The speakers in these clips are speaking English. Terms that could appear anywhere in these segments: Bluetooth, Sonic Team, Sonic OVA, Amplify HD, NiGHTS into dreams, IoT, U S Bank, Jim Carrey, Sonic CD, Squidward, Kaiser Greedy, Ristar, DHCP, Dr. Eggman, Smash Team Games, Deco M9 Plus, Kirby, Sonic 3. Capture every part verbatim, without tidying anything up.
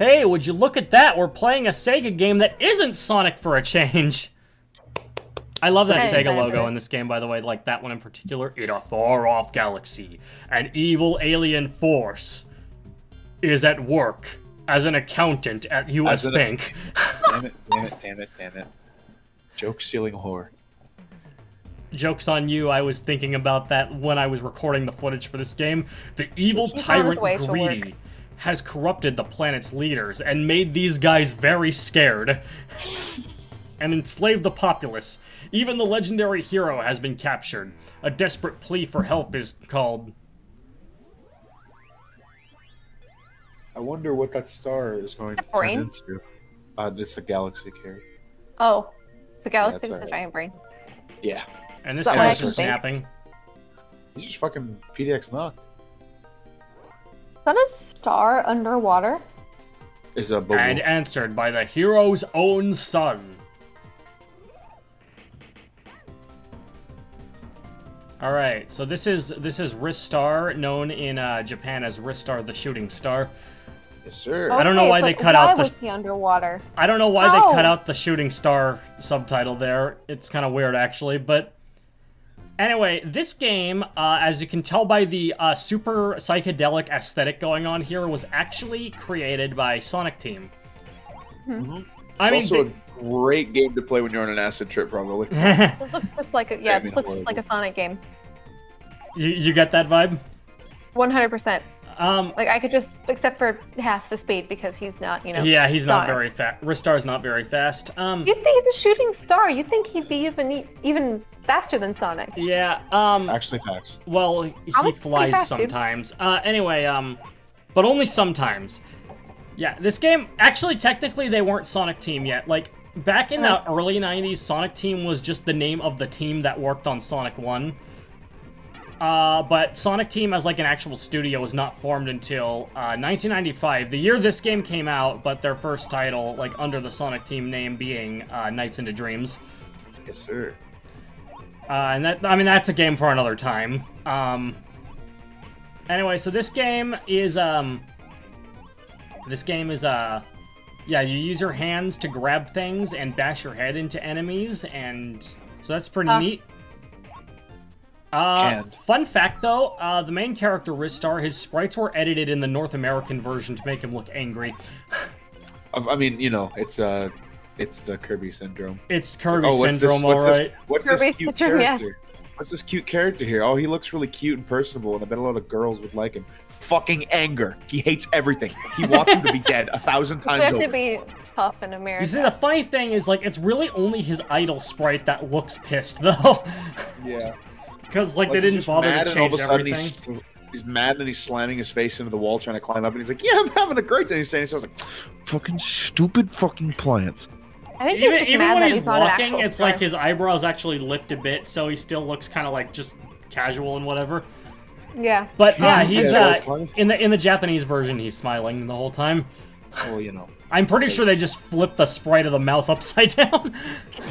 Hey, would you look at that? We're playing a Sega game that isn't Sonic for a change. I love that Sega logo in this game, by the way, like that one in particular. In a far-off galaxy, an evil alien force is at work as an accountant at U S Bank. Damn it, damn it, damn it, damn it. Joke-stealing whore. Joke's on you, I was thinking about that when I was recording the footage for this game. The evil tyrant Greedy has corrupted the planet's leaders and made these guys very scared. And enslaved the populace. Even the legendary hero has been captured. A desperate plea for help is called. I wonder what that star is going to turn into. Uh, it's the galaxy, Carrie. Oh, it's the galaxy yeah, with right. a giant brain. Yeah. And this guy's just snapping. He's just fucking P D X knocked. Is that a star underwater? Is a bubble. And answered by the hero's own son. All right, so this is this is Ristar, known in uh, Japan as Ristar the Shooting Star. Yes, sir. Okay, I don't know why they cut why out the, was the underwater. I don't know why oh. they cut out the Shooting Star subtitle there. It's kind of weird, actually. But anyway, this game, uh, as you can tell by the uh, super psychedelic aesthetic going on here, was actually created by Sonic Team. Mm-hmm. I it's mean. Also they, Great game to play when you're on an acid trip, probably. This looks just like a, yeah, this looks just like a Sonic game. You you get that vibe? one hundred percent. Um, like I could just, except for half the speed because he's not, you know. Yeah, he's Sonic. not very fast. Ristar's not very fast. Um, You'd think he's a shooting star. You'd think he'd be even even faster than Sonic. Yeah. Um, Actually, facts. Well, he flies fast, sometimes. Uh, anyway, um, but only sometimes. Yeah, this game actually technically they weren't Sonic Team yet. Like. Back in the early nineties, Sonic Team was just the name of the team that worked on Sonic one. Uh, but Sonic Team as like an actual studio was not formed until uh, nineteen ninety-five, the year this game came out, but their first title, like under the Sonic Team name being uh, NiGHTS into Dreams. Yes, sir. Uh, and that, I mean, that's a game for another time. Um, anyway, so this game is, um, this game is, uh, yeah, you use your hands to grab things and bash your head into enemies, and so that's pretty uh, neat. Uh, fun fact, though, uh, the main character, Ristar, his sprites were edited in the North American version to make him look angry. I mean, you know, it's uh, it's the Kirby syndrome. It's Kirby oh, what's syndrome, this, what's all right. This, what's Kirby this cute syndrome, character? Yes. What's this cute character here? Oh, he looks really cute and personable, and I bet a lot of girls would like him. Fucking anger. He hates everything. He wants you to be dead a thousand times over. You have to be tough in America. You see, the funny thing is, like, it's really only his idol sprite that looks pissed, though. Yeah. Because, like, like, they didn't bother to change everything. All of a sudden, he's, he's mad, and he's slamming his face into the wall, trying to climb up, and he's like, yeah, I'm having a great day. He's saying, so I was like, fucking stupid fucking plants. I think even, even when he's, he's walking, it's star. like his eyebrows actually lift a bit, so he still looks kind of like just casual and whatever. Yeah. But yeah, he's yeah, uh, in the in the Japanese version, he's smiling the whole time. Well, you know. I'm pretty it's... sure they just flipped the sprite of the mouth upside down.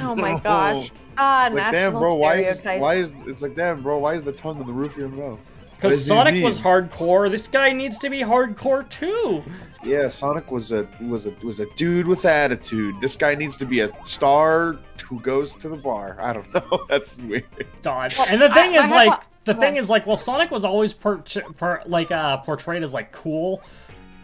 Oh my gosh! Ah, it's like, damn, bro, why is, why is it's like damn, bro, why is the tongue in the roof of your mouth? Because Sonic was hardcore. This guy needs to be hardcore too. Yeah, Sonic was a was a was a dude with attitude. This guy needs to be a star who goes to the bar. I don't know. That's weird. Dodge. And the thing I, is, I like, a, the thing on. is, like, well, Sonic was always per, per, like uh, portrayed as like cool.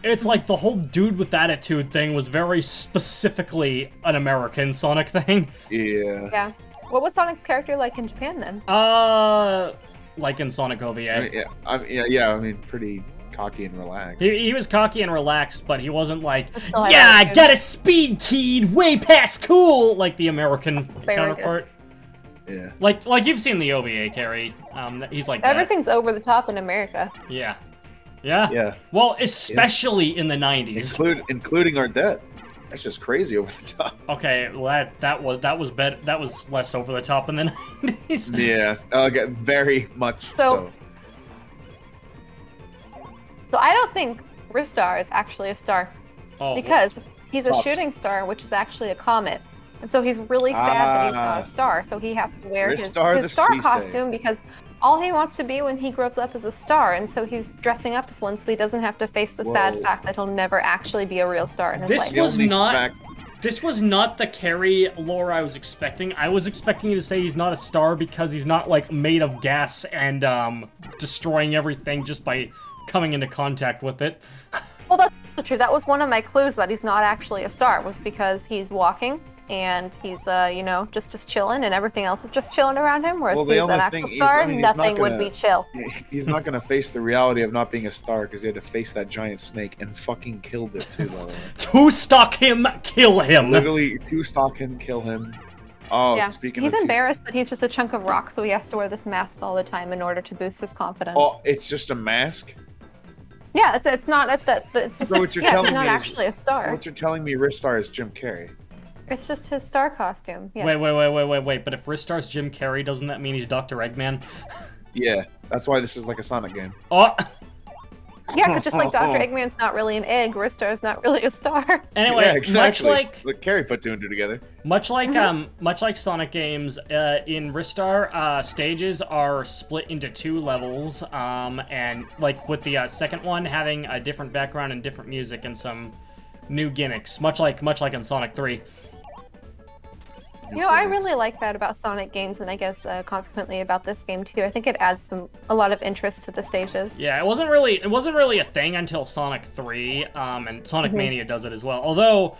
It's like the whole dude with attitude thing was very specifically an American Sonic thing. Yeah. Yeah. What was Sonic's character like in Japan then? Uh. Like in Sonic O V A. I mean, yeah, I mean, yeah, yeah, I mean, pretty cocky and relaxed. He, he was cocky and relaxed, but he wasn't like, yeah, I got a speed keyed way past cool, like the American counterpart. Yeah. Like, like you've seen the O V A, Carrie. Um, he's like everything's that. over the top in America. Yeah. Yeah. Yeah. Well, especially yeah. in the nineties. Include, including our debt. That's just crazy over the top. Okay, well, that that was that was bet that was less over the top in the nineties. Yeah, okay, very much so, so. So I don't think Ristar is actually a star, oh, because well, he's a thoughts. shooting star, which is actually a comet, and so he's really sad ah, that he's not a star. So he has to wear Ristar his, his star costume because All he wants to be when he grows up is a star, and so he's dressing up as one so he doesn't have to face the Whoa. sad fact that he'll never actually be a real star in his this life. This was not... Fact. This was not the Carrie lore I was expecting. I was expecting you to say he's not a star because he's not, like, made of gas and, um, destroying everything just by coming into contact with it. Well, that's true. That was one of my clues that he's not actually a star, was because he's walking and he's, uh, you know, just, just chilling and everything else is just chilling around him, whereas well, if he's an actual star, I mean, nothing gonna, would be chill. He's not gonna face the reality of not being a star because he had to face that giant snake and fucking killed it too, by the way. To stalk him, kill him! Literally, to stalk him, kill him. Oh, yeah. Speaking he's of embarrassed that he's just a chunk of rock, so he has to wear this mask all the time in order to boost his confidence. Oh, it's just a mask? Yeah, it's it's not it's, it's just so what you're yeah, telling it's not me actually is, a star. So what you're telling me, Ristar is Jim Carrey. It's just his star costume. Yes. Wait, wait, wait, wait, wait, wait. But if Ristar's Jim Carrey, doesn't that mean he's Doctor Eggman? Yeah, that's why this is like a Sonic game. Oh. Yeah, but just like Doctor Eggman's not really an egg, Ristar's not really a star. Anyway, yeah, exactly. Much like, like Carrey put two and two together. Much like mm-hmm. um, much like Sonic games, uh, in Ristar, uh, stages are split into two levels, um, and like with the uh, second one having a different background and different music and some new gimmicks. Much like much like in Sonic three. You know, I really like that about Sonic games, and I guess uh, consequently about this game too. I think it adds some a lot of interest to the stages. Yeah, it wasn't really it wasn't really a thing until Sonic three, um, and Sonic mm-hmm. Mania does it as well. Although,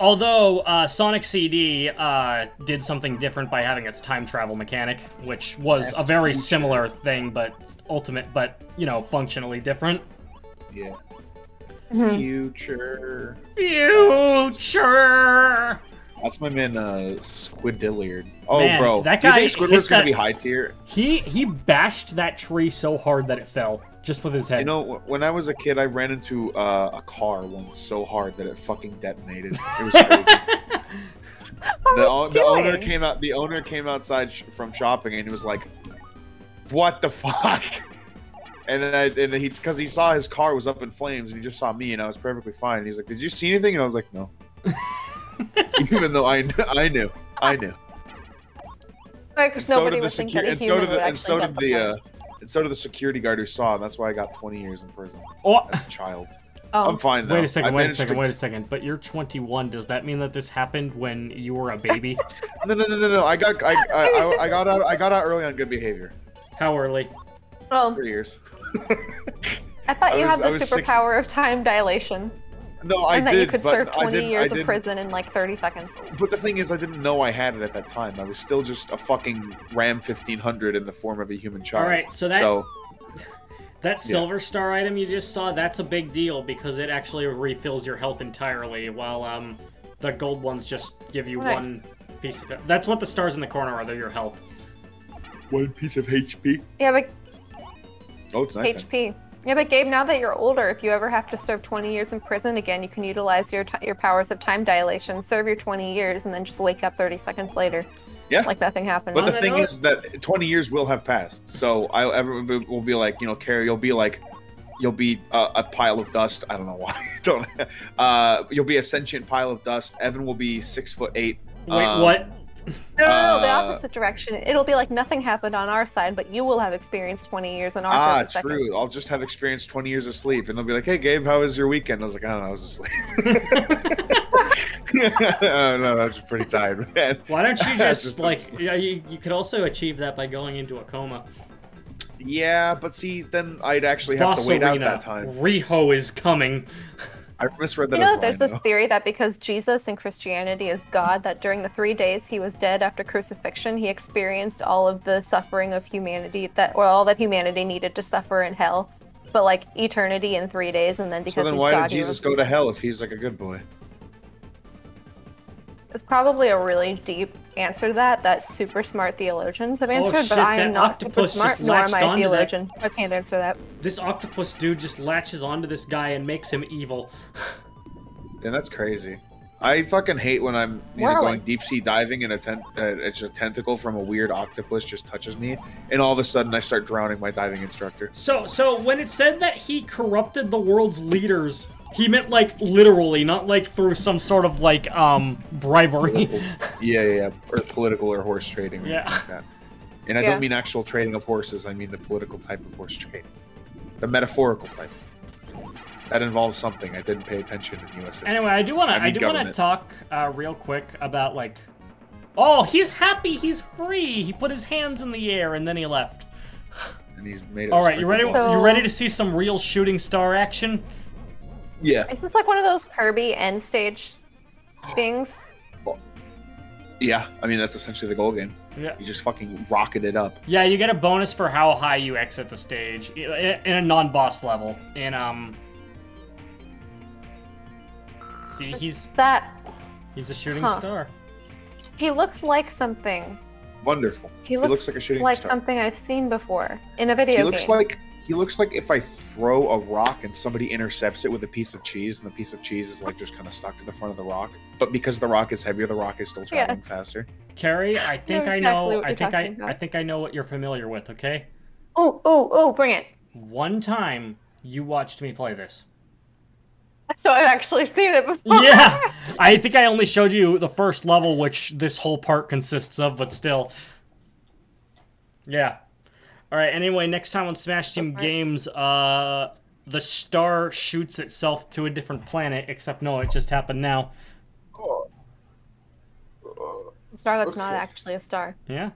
although uh, Sonic C D uh, did something different by having its time travel mechanic, which was That's a very true. similar thing, but ultimate, but you know, functionally different. Yeah. Mm-hmm. Future. Future. That's my man, uh, Squidilliard. Oh, man, bro. That guy, do you think Squidward's that... gonna be high tier? He he bashed that tree so hard that it fell, just with his head. You know, when I was a kid, I ran into uh, a car once so hard that it fucking detonated. It was crazy. the, the owner came out. The owner came outside sh from shopping and he was like, "What the fuck?" And then I, and he, because he saw his car was up in flames and he just saw me and I was perfectly fine. And he's like, "Did you see anything?" And I was like, "No." Even though I knew, I knew, I knew. Right, and so did the security, and so did the, and so did the, uh, and so did the security guard who saw, and that's why I got twenty years in prison oh. as a child. Oh. I'm fine though. Wait a second, I wait a second, to... wait a second. But you're twenty-one. Does that mean that this happened when you were a baby? no, no, no, no, no. I got, I, I, I, I got out, I got out early on good behavior. How early? Oh. Three years. I thought I you was, had the superpower of time dilation. No, I and that did, you could serve twenty years of prison in like thirty seconds. But the thing is, I didn't know I had it at that time. I was still just a fucking Ram fifteen hundred in the form of a human child. All right, so that so, that silver yeah. star item you just saw, that's a big deal because it actually refills your health entirely, while um the gold ones just give you nice. one piece of it. That's what the stars in the corner are. They're your health. One piece of H P. Yeah, but oh, it's nice. H P. Yeah, but Gabe, now that you're older, if you ever have to serve twenty years in prison again, you can utilize your t your powers of time dilation, serve your twenty years, and then just wake up thirty seconds later. Yeah. Like nothing happened. But the thing is that twenty years will have passed, so I'll ever will be like, you know, Carrie, you'll be like, you'll be a, a pile of dust. I don't know why. don't. Uh, you'll be a sentient pile of dust. Evan will be six foot eight. Wait, um, what? No, no, no, the opposite direction. It'll be like nothing happened on our side, but you will have experienced twenty years on our side. Ah, seconds. True. I'll just have experienced twenty years of sleep, and they'll be like, "Hey, Gabe, how was your weekend?" I was like, "I don't know, I was asleep." oh, no, I was just pretty tired, man. Why don't you just, just like, yeah, you, you could also achieve that by going into a coma. Yeah, but see, then I'd actually have Boss to wait Arena. out that time. Riho is coming. I misread that. You know, there's this theory that because Jesus in Christianity is God, that during the three days he was dead after crucifixion, he experienced all of the suffering of humanity that, or all that humanity needed to suffer in hell, but like eternity in three days, and then because he's God. So then, why did Jesus go to hell if he's like a good boy? It's probably a really deep answer to that that super smart theologians have answered, oh, shit, but I am not super smart, nor am I a theologian. That... I can't answer that. This octopus dude just latches onto this guy and makes him evil. Yeah, that's crazy. I fucking hate when I'm you know, going deep sea diving and a ten uh, it's a tentacle from a weird octopus just touches me, and all of a sudden I start drowning my diving instructor. So, so when it said that he corrupted the world's leaders, he meant, like, literally, not, like, through some sort of, like, um, bribery. Political. Yeah, yeah, yeah. Or political or horse trading. Or yeah. Like that. And I yeah. don't mean actual trading of horses. I mean the political type of horse trading. The metaphorical type. That involves something I didn't pay attention in U S history. Anyway, I do want to I, mean I do want to talk uh, real quick about, like, oh, he's happy, he's free. He put his hands in the air and then he left. And he's made it. All right, you ready? So, you ready to see some real shooting star action? Yeah. Is this like one of those Kirby end stage things? Yeah, I mean that's essentially the goal game. Yeah. You just fucking rocket it up. Yeah, you get a bonus for how high you exit the stage in a non-boss level. And um. See, What's he's that. He's a shooting huh. star. He looks like something. Wonderful. He looks, he looks like a shooting like star. Like something I've seen before in a video he looks game. Like, he looks like if I throw a rock and somebody intercepts it with a piece of cheese, and the piece of cheese is like just kind of stuck to the front of the rock. But because the rock is heavier, the rock is still traveling yes. faster. Carrie, I think I know. I think I. Know, exactly I, think I, I think I know what you're familiar with. Okay. Oh, oh, oh! Bring it. One time you watched me play this. So I've actually seen it before. Yeah, I think I only showed you the first level, which this whole part consists of, but still. Yeah. All right. Anyway, next time on Smash Team Games, uh, the star shoots itself to a different planet. Except no, it just happened now. A star that's not actually a star. Yeah.